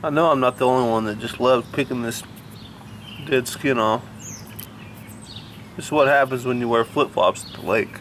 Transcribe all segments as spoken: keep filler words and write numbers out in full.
I know I'm not the only one that just loves picking this dead skin off. This is what happens when you wear flip-flops at the lake.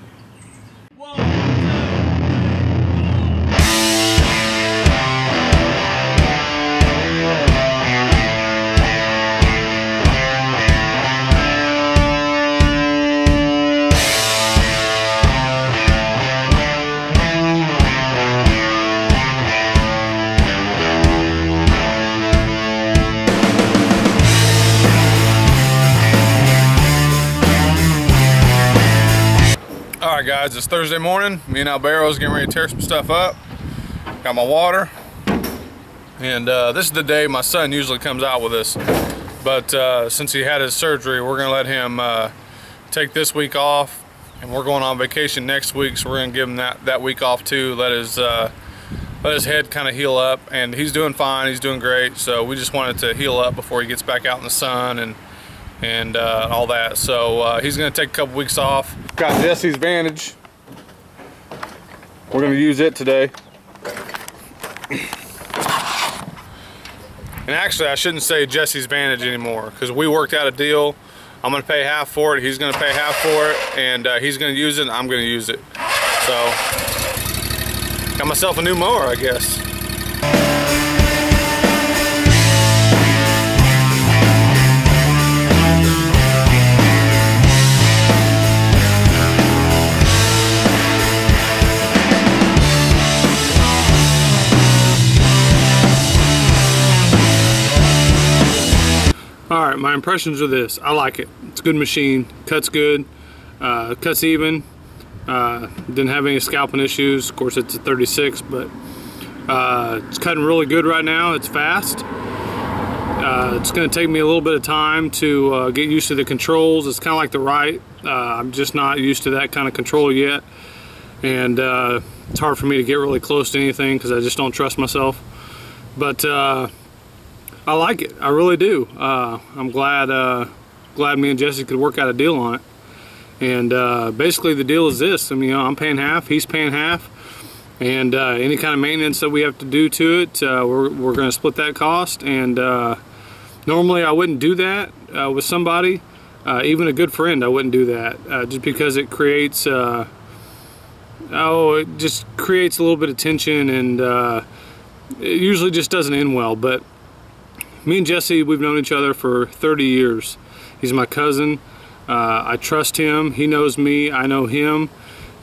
Alright guys, it's Thursday morning. Me and Alvaro's getting ready to tear some stuff up. Got my water. And uh, this is the day my son usually comes out with us. But uh, since he had his surgery, we're going to let him uh, take this week off. And we're going on vacation next week, so we're going to give him that, that week off too. Let his, uh, let his head kind of heal up. And he's doing fine, he's doing great. So we just wanted to heal up before he gets back out in the sun and and uh, all that. So uh, he's going to take a couple weeks off. Got Jesse's Vantage. We're going to use it today. And actually I shouldn't say Jesse's Vantage anymore because we worked out a deal. I'm going to pay half for it, he's going to pay half for it, and uh, he's going to use it and I'm going to use it. So got myself a new mower, I guess. Alright, my impressions are this. I like it. It's a good machine. Cuts good. Uh, cuts even. Uh, didn't have any scalping issues. Of course, it's a thirty-six, but uh, it's cutting really good right now. It's fast. Uh, it's going to take me a little bit of time to uh, get used to the controls. It's kind of like the right. Uh, I'm just not used to that kind of control yet. And uh, it's hard for me to get really close to anything because I just don't trust myself. But uh, I like it. I really do. Uh, I'm glad uh, glad me and Jesse could work out a deal on it. And uh, basically the deal is this. I mean, you know, I'm paying half, he's paying half. And uh, any kind of maintenance that we have to do to it, uh, we're, we're going to split that cost. And uh, normally I wouldn't do that uh, with somebody. Uh, even a good friend, I wouldn't do that. Uh, just because it creates, uh, oh, it just creates a little bit of tension. And uh, it usually just doesn't end well. But me and Jesse, we've known each other for thirty years. He's my cousin. Uh, I trust him. He knows me. I know him.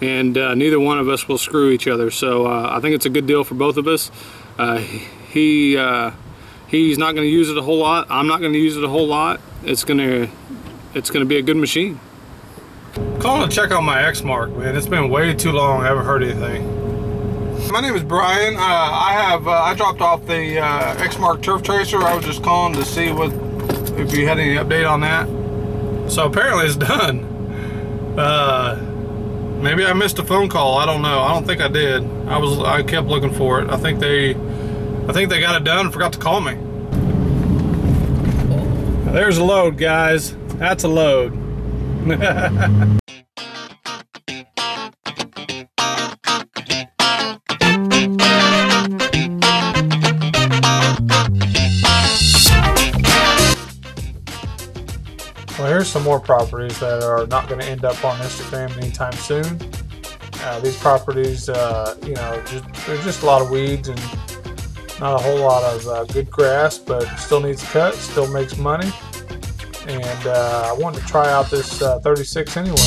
And uh, neither one of us will screw each other. So uh, I think it's a good deal for both of us. Uh, he uh, he's not going to use it a whole lot. I'm not going to use it a whole lot. It's gonna it's gonna be a good machine. Calling to check on my Exmark, man. It's been way too long. I haven't heard anything. My name is Brian. Uh, I have uh, I dropped off the uh, Exmark Turf Tracer. I was just calling to see what if you had any update on that. So apparently it's done. Uh, maybe I missed a phone call. I don't know. I don't think I did. I was I kept looking for it. I think they I think they got it done and forgot to call me. There's a load, guys. That's a load. Some more properties that are not going to end up on Instagram anytime soon. Uh, these properties, uh, you know, just, there's just a lot of weeds and not a whole lot of uh, good grass, but still needs a cut, still makes money. And uh, I wanted to try out this uh, thirty-six anyway.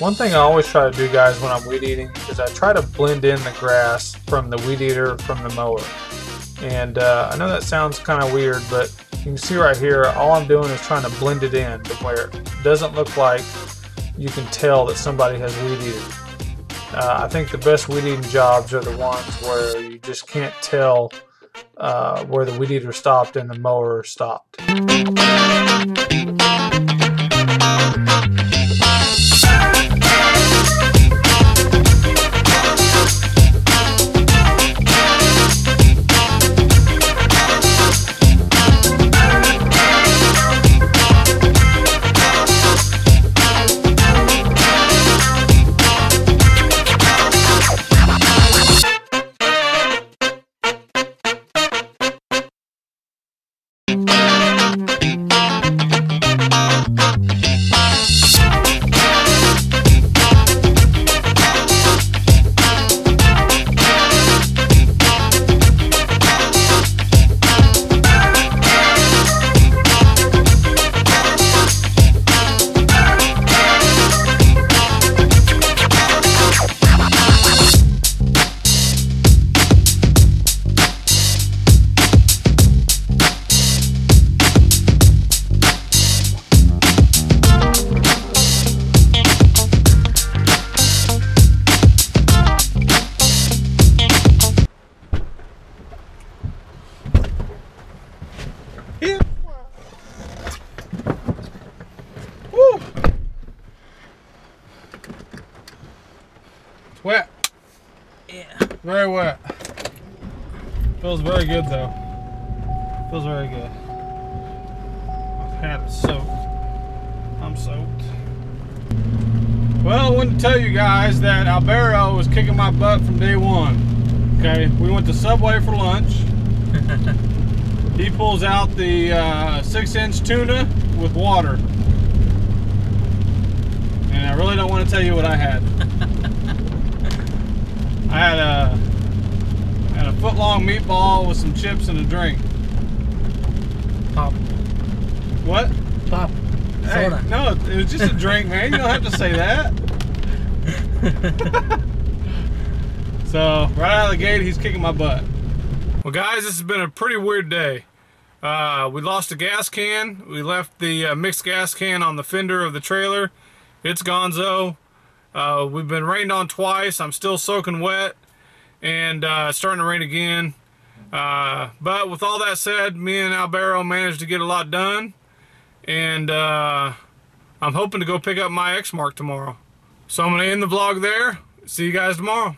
One thing I always try to do, guys, when I'm weed eating is I try to blend in the grass from the weed eater from the mower. And uh, I know that sounds kind of weird, but you can see right here all I'm doing is trying to blend it in to where it doesn't look like you can tell that somebody has weed eaten. Uh, I think the best weed eating jobs are the ones where you just can't tell uh, where the weed eater stopped and the mower stopped. Wet. Yeah. Very wet. Feels very good though. Feels very good. My pants soaked. I'm soaked. Well, I wanted to tell you guys that Alvaro was kicking my butt from day one. Okay, we went to Subway for lunch. He pulls out the uh, six inch tuna with water. And I really don't want to tell you what I had. I had a, had a foot-long meatball with some chips and a drink. Pop. What? Pop. Hey, soda. No, it was just a drink, man. You don't have to say that. So, right out of the gate, he's kicking my butt. Well, guys, this has been a pretty weird day. Uh, we lost a gas can. We left the uh, mixed gas can on the fender of the trailer. It's gonzo. Uh, we've been rained on twice. I'm still soaking wet, and uh, it's starting to rain again. Uh, but with all that said, me and Alvaro managed to get a lot done, and uh, I'm hoping to go pick up my Exmark tomorrow. So I'm going to end the vlog there. See you guys tomorrow.